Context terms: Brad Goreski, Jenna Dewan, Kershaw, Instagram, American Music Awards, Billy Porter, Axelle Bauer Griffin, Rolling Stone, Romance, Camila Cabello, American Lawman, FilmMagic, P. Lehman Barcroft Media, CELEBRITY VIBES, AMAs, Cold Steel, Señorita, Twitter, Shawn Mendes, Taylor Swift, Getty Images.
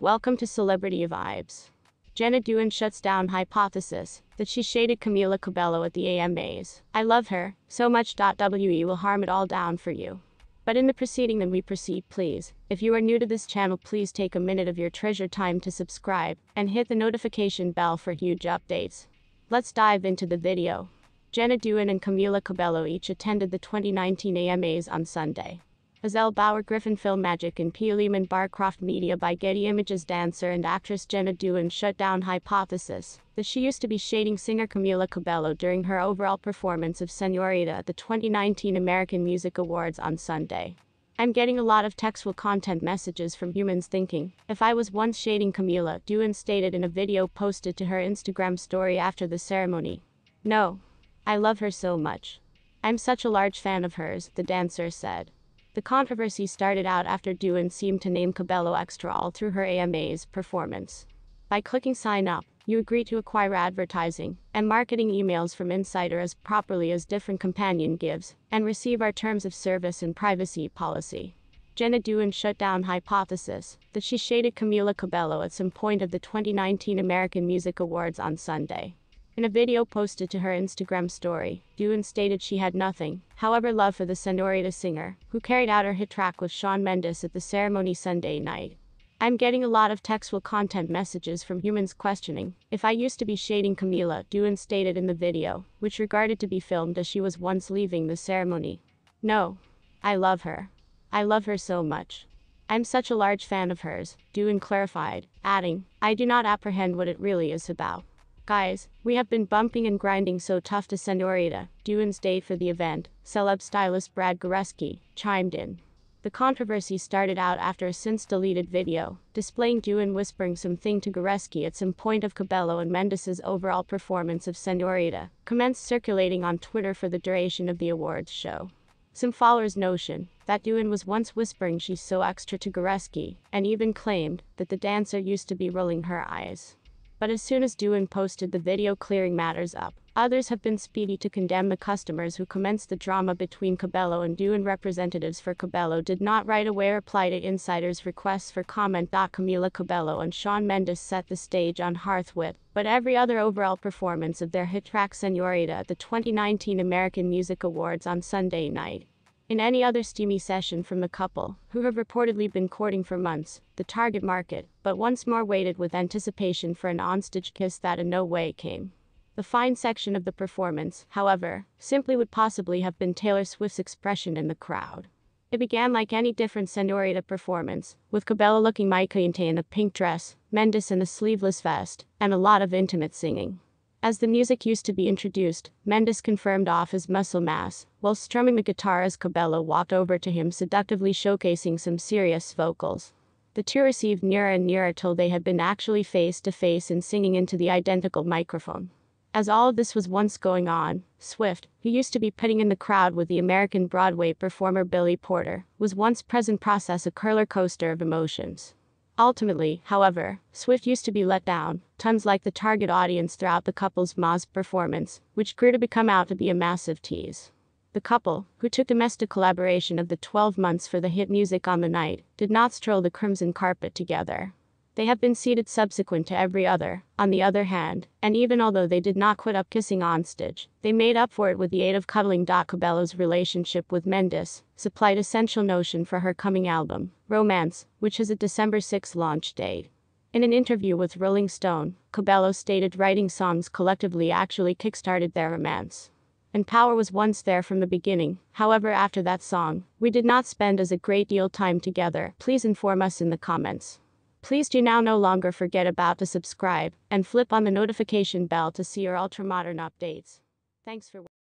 Welcome to Celebrity Vibes. Jenna Dewan shuts down hypothesis that she shaded Camila Cabello at the AMAs. I love her so much. We will harm it all down for you. But in the proceeding then we proceed, please. If you are new to this channel, please take a minute of your treasured time to subscribe and hit the notification bell for huge updates. Let's dive into the video. Jenna Dewan and Camila Cabello each attended the 2019 AMAs on Sunday. Axelle Bauer Griffin, film magic and P. Lehman Barcroft Media by Getty Images. Dancer and actress Jenna Dewan shut down hypothesis that she used to be shading singer Camila Cabello during her overall performance of Señorita at the 2019 American Music Awards on Sunday. I'm getting a lot of textual content messages from humans thinking, if I was once shading Camila, Dewan stated in a video posted to her Instagram story after the ceremony. No. I love her so much. I'm such a large fan of hers, the dancer said. The controversy started out after Dewan seemed to name Cabello extra all through her AMA's performance. By clicking sign up, you agree to acquire advertising and marketing emails from Insider as properly as different companion gives, and receive our terms of service and privacy policy. Jenna Dewan shut down hypothesis that she shaded Camila Cabello at some point of the 2019 American Music Awards on Sunday. In a video posted to her Instagram story, Dewan stated she had nothing, however, love for the Señorita singer, who carried out her hit track with Shawn Mendes at the ceremony Sunday night. I'm getting a lot of textual content messages from humans questioning, if I used to be shading Camila, Dewan stated in the video, which regarded to be filmed as she was once leaving the ceremony. No. I love her. I love her so much. I'm such a large fan of hers, Dewan clarified, adding, I do not apprehend what it really is about. Guys, we have been bumping and grinding so tough to Señorita, Dewan's day for the event, celeb stylist Brad Goreski chimed in. The controversy started out after a since-deleted video, displaying Dewan whispering something to Goreski at some point of Cabello and Mendes' overall performance of Señorita, commenced circulating on Twitter for the duration of the awards show. Some followers' notion that Dewan was once whispering she's so extra to Goreski, and even claimed that the dancer used to be rolling her eyes. But as soon as Dewan posted the video clearing matters up, others have been speedy to condemn the customers who commenced the drama between Cabello and Dewan. Representatives for Cabello did not right away reply to Insider's requests for comment. Camila Cabello and Shawn Mendes set the stage on Hearthwit, but every other overall performance of their hit track Señorita at the 2019 American Music Awards on Sunday night. In any other steamy session from the couple, who have reportedly been courting for months, the target market, but once more waited with anticipation for an onstage kiss that in no way came. The fine section of the performance, however, simply would possibly have been Taylor Swift's expression in the crowd. It began like any different Señorita performance, with Cabello looking my cliente in a pink dress, Mendes in a sleeveless vest, and a lot of intimate singing. As the music used to be introduced, Mendes confirmed off his muscle mass while strumming the guitar as Cabello walked over to him, seductively showcasing some serious vocals. The two received nearer and nearer till they had been actually face to face and singing into the identical microphone. As all of this was once going on, Swift, who used to be pitting in the crowd with the American Broadway performer Billy Porter, was once present, process a roller coaster of emotions. Ultimately, however, Swift used to be let down, tons like the target audience throughout the couple's AMAs performance, which grew to become out to be a massive tease. The couple, who took domestic collaboration of the 12 months for the hit music on the night, did not stroll the crimson carpet together. They have been seated subsequent to every other, on the other hand, and even although they did not quit up kissing on stage, they made up for it with the aid of cuddling. Cabello's relationship with Mendes supplied essential notion for her coming album, Romance, which has a December 6 launch date. In an interview with Rolling Stone, Cabello stated writing songs collectively actually kickstarted their romance. And power was once there from the beginning, however after that song, we did not spend as a great deal time together. Please inform us in the comments. Please do now no longer forget about to subscribe and flip on the notification bell to see your ultra modern updates. Thanks for watching.